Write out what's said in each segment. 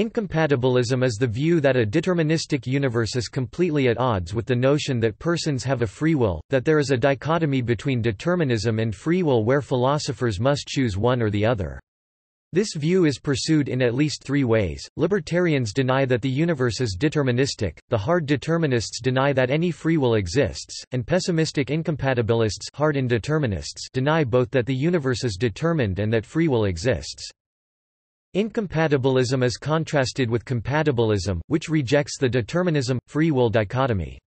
Incompatibilism is the view that a deterministic universe is completely at odds with the notion that persons have a free will, that there is a dichotomy between determinism and free will where philosophers must choose one or the other. This view is pursued in at least three ways. Libertarians deny that the universe is deterministic, the hard determinists deny that any free will exists, and pessimistic incompatibilists, hard indeterminists, deny both that the universe is determined and that free will exists. Incompatibilism is contrasted with compatibilism, which rejects the determinism-free will dichotomy.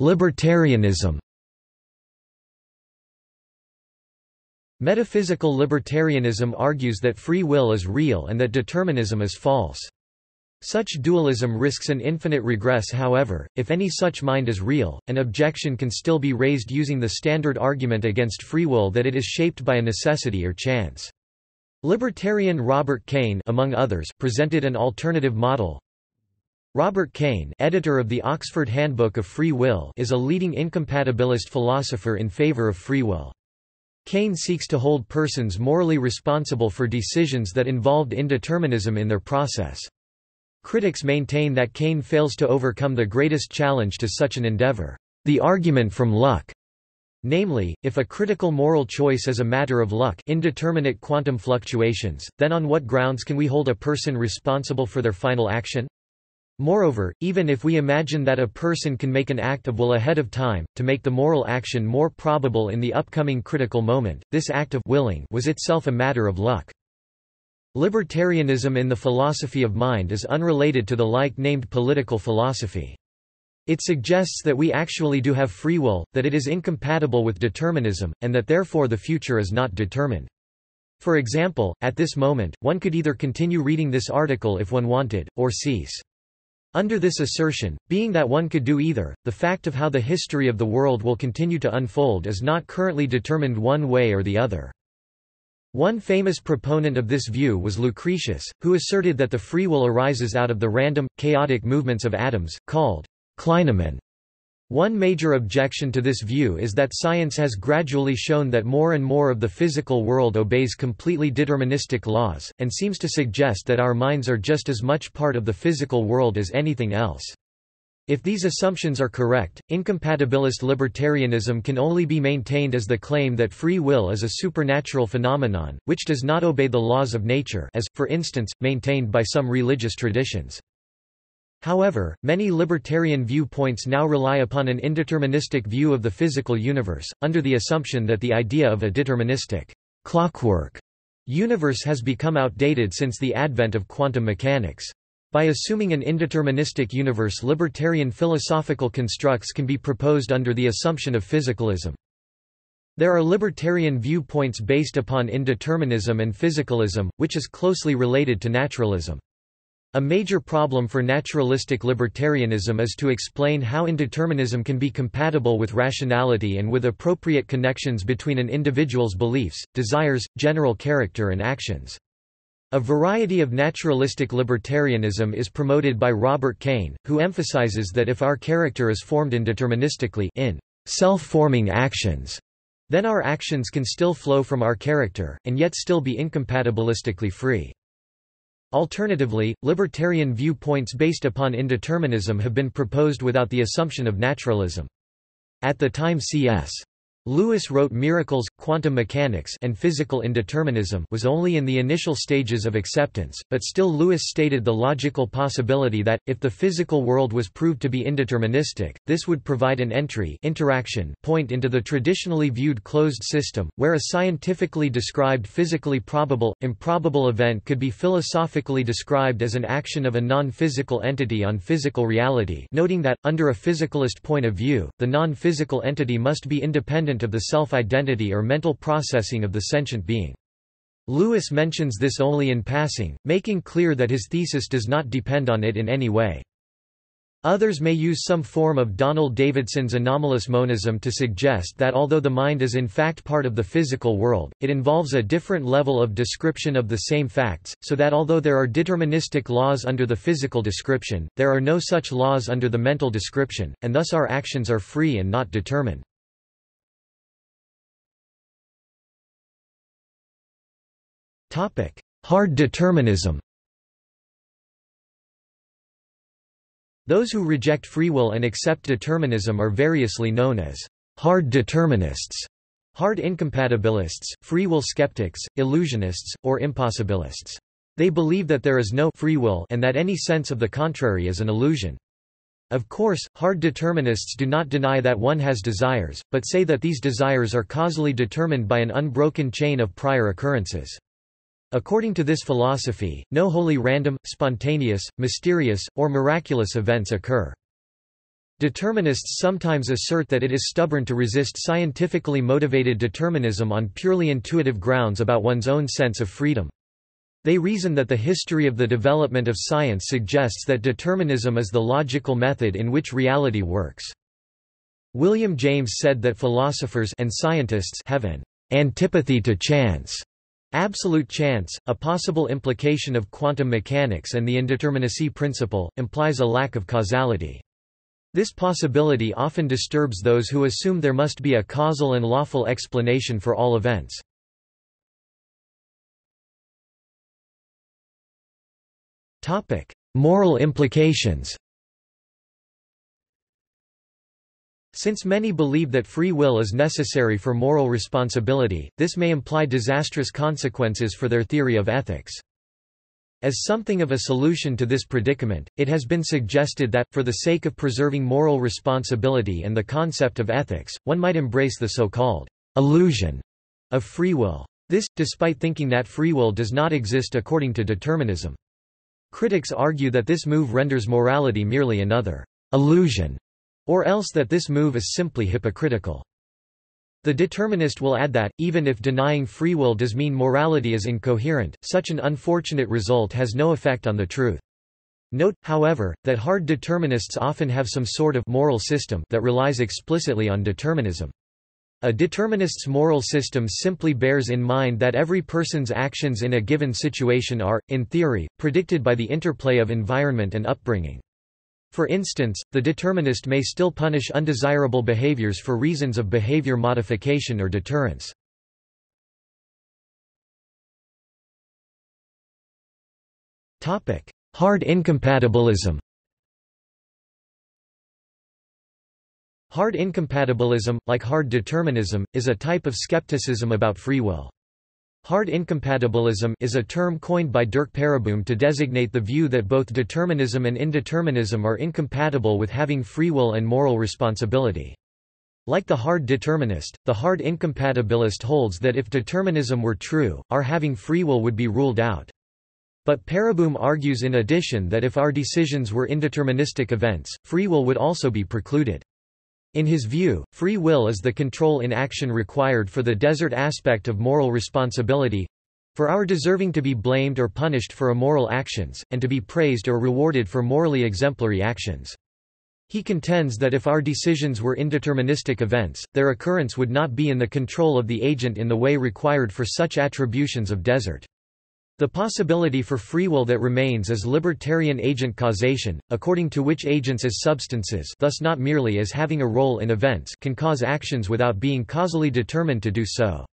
Libertarianism. Metaphysical libertarianism argues that free will is real and that determinism is false. Such dualism risks an infinite regress. However, if any such mind is real, an objection can still be raised using the standard argument against free will that it is shaped by a necessity or chance. Libertarian Robert Kane, among others, presented an alternative model. Robert Kane, editor of the Oxford Handbook of Free Will, is a leading incompatibilist philosopher in favor of free will. Kane seeks to hold persons morally responsible for decisions that involved indeterminism in their process. Critics maintain that Kane fails to overcome the greatest challenge to such an endeavor, the argument from luck. Namely, if a critical moral choice is a matter of luck, indeterminate quantum fluctuations, then on what grounds can we hold a person responsible for their final action? Moreover, even if we imagine that a person can make an act of will ahead of time, to make the moral action more probable in the upcoming critical moment, this act of willing was itself a matter of luck. Libertarianism in the philosophy of mind is unrelated to the like-named political philosophy. It suggests that we actually do have free will, that it is incompatible with determinism, and that therefore the future is not determined. For example, at this moment, one could either continue reading this article if one wanted, or cease. Under this assertion, being that one could do either, the fact of how the history of the world will continue to unfold is not currently determined one way or the other. One famous proponent of this view was Lucretius, who asserted that the free will arises out of the random, chaotic movements of atoms, called clinamen. One major objection to this view is that science has gradually shown that more and more of the physical world obeys completely deterministic laws, and seems to suggest that our minds are just as much part of the physical world as anything else. If these assumptions are correct, incompatibilist libertarianism can only be maintained as the claim that free will is a supernatural phenomenon, which does not obey the laws of nature, as, for instance, maintained by some religious traditions. However, many libertarian viewpoints now rely upon an indeterministic view of the physical universe, under the assumption that the idea of a deterministic, clockwork universe has become outdated since the advent of quantum mechanics. By assuming an indeterministic universe, libertarian philosophical constructs can be proposed under the assumption of physicalism. There are libertarian viewpoints based upon indeterminism and physicalism, which is closely related to naturalism. A major problem for naturalistic libertarianism is to explain how indeterminism can be compatible with rationality and with appropriate connections between an individual's beliefs, desires, general character and actions. A variety of naturalistic libertarianism is promoted by Robert Kane, who emphasizes that if our character is formed indeterministically in self-forming actions, then our actions can still flow from our character, and yet still be incompatibilistically free. Alternatively, libertarian viewpoints based upon indeterminism have been proposed without the assumption of naturalism. At the time C.S. Lewis wrote Miracles, quantum mechanics and physical indeterminism was only in the initial stages of acceptance, but still Lewis stated the logical possibility that, if the physical world was proved to be indeterministic, this would provide an interaction point into the traditionally viewed closed system, where a scientifically described physically probable, improbable event could be philosophically described as an action of a non-physical entity on physical reality, noting that, under a physicalist point of view, the non-physical entity must be independent of the self-identity or mental processing of the sentient being. Lewis mentions this only in passing, making clear that his thesis does not depend on it in any way. Others may use some form of Donald Davidson's anomalous monism to suggest that although the mind is in fact part of the physical world, it involves a different level of description of the same facts, so that although there are deterministic laws under the physical description, there are no such laws under the mental description, and thus our actions are free and not determined. Hard determinism. Those who reject free will and accept determinism are variously known as hard determinists, hard incompatibilists, free will skeptics, illusionists, or impossibilists. They believe that there is no free will and that any sense of the contrary is an illusion. Of course, hard determinists do not deny that one has desires, but say that these desires are causally determined by an unbroken chain of prior occurrences. According to this philosophy, no wholly random, spontaneous, mysterious, or miraculous events occur. Determinists sometimes assert that it is stubborn to resist scientifically motivated determinism on purely intuitive grounds about one's own sense of freedom. They reason that the history of the development of science suggests that determinism is the logical method in which reality works. William James said that philosophers and scientists have an antipathy to chance. Absolute chance, a possible implication of quantum mechanics and the indeterminacy principle, implies a lack of causality. This possibility often disturbs those who assume there must be a causal and lawful explanation for all events. Topic: Moral implications. Since many believe that free will is necessary for moral responsibility, this may imply disastrous consequences for their theory of ethics. As something of a solution to this predicament, it has been suggested that, for the sake of preserving moral responsibility and the concept of ethics, one might embrace the so-called illusion of free will. This, despite thinking that free will does not exist according to determinism. Critics argue that this move renders morality merely another illusion, or else that this move is simply hypocritical. The determinist will add that, even if denying free will does mean morality is incoherent, such an unfortunate result has no effect on the truth. Note, however, that hard determinists often have some sort of moral system that relies explicitly on determinism. A determinist's moral system simply bears in mind that every person's actions in a given situation are, in theory, predicted by the interplay of environment and upbringing. For instance, the determinist may still punish undesirable behaviors for reasons of behavior modification or deterrence. Hard incompatibilism. Hard incompatibilism, like hard determinism, is a type of skepticism about free will. Hard incompatibilism is a term coined by Derk Pereboom to designate the view that both determinism and indeterminism are incompatible with having free will and moral responsibility. Like the hard determinist, the hard incompatibilist holds that if determinism were true, our having free will would be ruled out. But Pereboom argues in addition that if our decisions were indeterministic events, free will would also be precluded. In his view, free will is the control in action required for the desert aspect of moral responsibility—for our deserving to be blamed or punished for immoral actions, and to be praised or rewarded for morally exemplary actions. He contends that if our decisions were indeterministic events, their occurrence would not be in the control of the agent in the way required for such attributions of desert. The possibility for free will that remains is libertarian agent causation, according to which agents as substances, thus not merely as having a role in events, can cause actions without being causally determined to do so.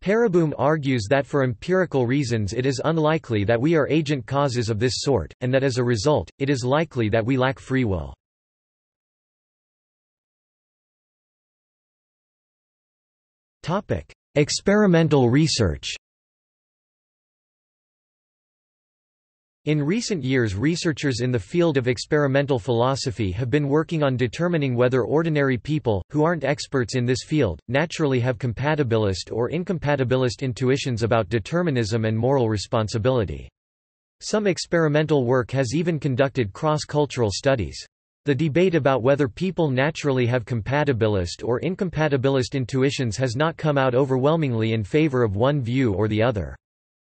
Pereboom argues that for empirical reasons it is unlikely that we are agent causes of this sort, and that as a result, it is likely that we lack free will. Experimental research. In recent years, researchers in the field of experimental philosophy have been working on determining whether ordinary people, who aren't experts in this field, naturally have compatibilist or incompatibilist intuitions about determinism and moral responsibility. Some experimental work has even conducted cross-cultural studies. The debate about whether people naturally have compatibilist or incompatibilist intuitions has not come out overwhelmingly in favor of one view or the other.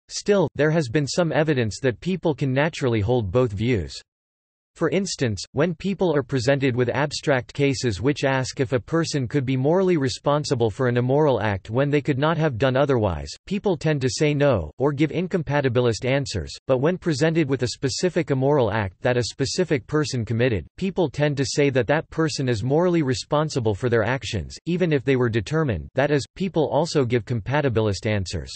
Still, there has been some evidence that people can naturally hold both views. For instance, when people are presented with abstract cases which ask if a person could be morally responsible for an immoral act when they could not have done otherwise, people tend to say no, or give incompatibilist answers, but when presented with a specific immoral act that a specific person committed, people tend to say that that person is morally responsible for their actions, even if they were determined, that is, people also give compatibilist answers.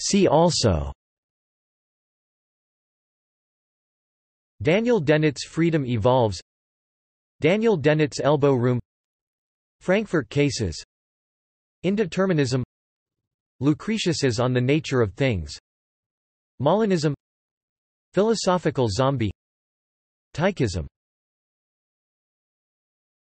See also: Daniel Dennett's Freedom Evolves, Daniel Dennett's Elbow Room, Frankfurt Cases, Indeterminism, Lucretius's On the Nature of Things, Molinism, Philosophical Zombie, Tychism.